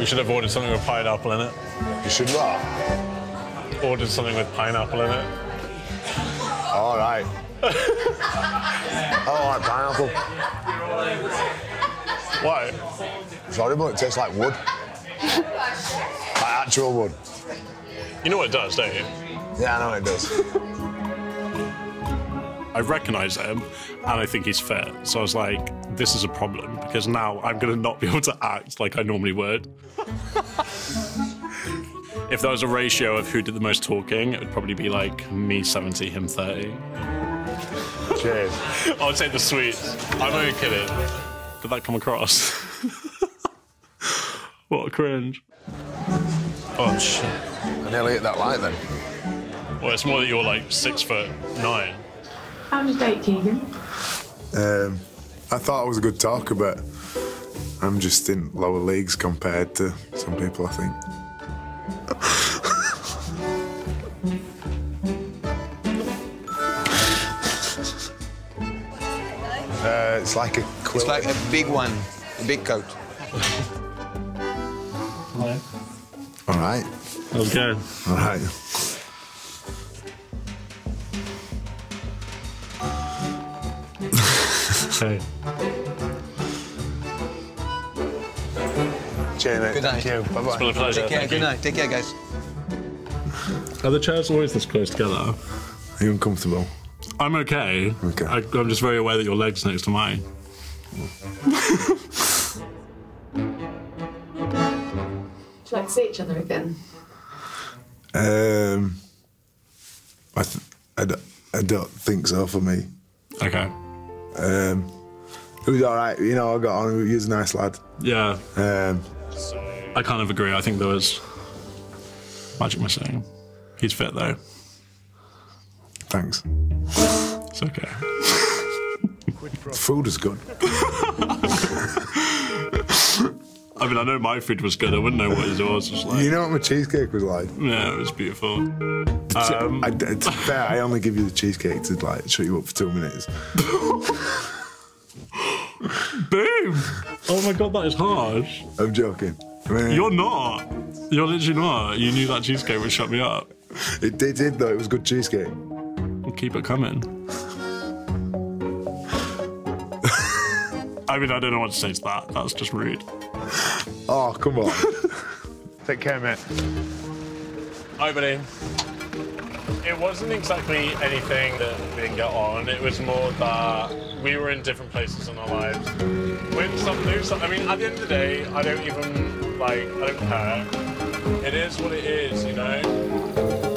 We should have ordered something with pineapple in it. You should what? Ordered something with pineapple in it. All right. All right, pineapple. Why? It's horrible. It tastes like wood. Like actual wood. You know what it does, don't you? Yeah, I know what it does. I recognise him, and I think he's fit. So I was like, this is a problem, because now I'm going to not be able to act like I normally would. If there was a ratio of who did the most talking, it would probably be, like, me 70, him 30. Cheers. I'll take the sweets. I'm only kidding. Did that come across? What a cringe. Oh, shit. I nearly hit that light, then. Well, it's more that you're, like, 6'9". How did you date Keegan? I thought I was a good talker, but I'm just in lower leagues compared to some people, I think. It's like a quilt. It's like a big one, a big coat. Hello. All right. Okay. All right. Hey. Cheers, mate. Good night. Thank you. Bye-bye. It's been a pleasure. Take care. Good night. Take care, guys. Are the chairs always this close together? Are you uncomfortable? I'm okay. Okay. I'm just very aware that your leg's next to mine. Would you like to see each other again? I don't think so for me. Okay. It was all right, you know, I got on, he was a nice lad. Yeah. I kind of agree, I think there was magic missing. He's fit, though. Thanks. It's OK. Food is good. I mean, I know my food was good, I wouldn't know what his was like. You know what my cheesecake was like? Yeah, it was beautiful. To be fair, I only give you the cheesecake to, like, shut you up for 2 minutes. Boom! Oh my God, that is harsh. I'm joking. I mean, you're not. You're literally not. You knew that cheesecake would shut me up. It did though. It was good cheesecake. We'll keep it coming. I mean, I don't know what to say to that. That's just rude. Oh, come on. Take care, mate. Hi, buddy. It wasn't exactly anything that we didn't get on. It was more that we were in different places in our lives. Win some, lose some. I mean, at the end of the day, I don't even, like, I don't care. It is what it is, you know?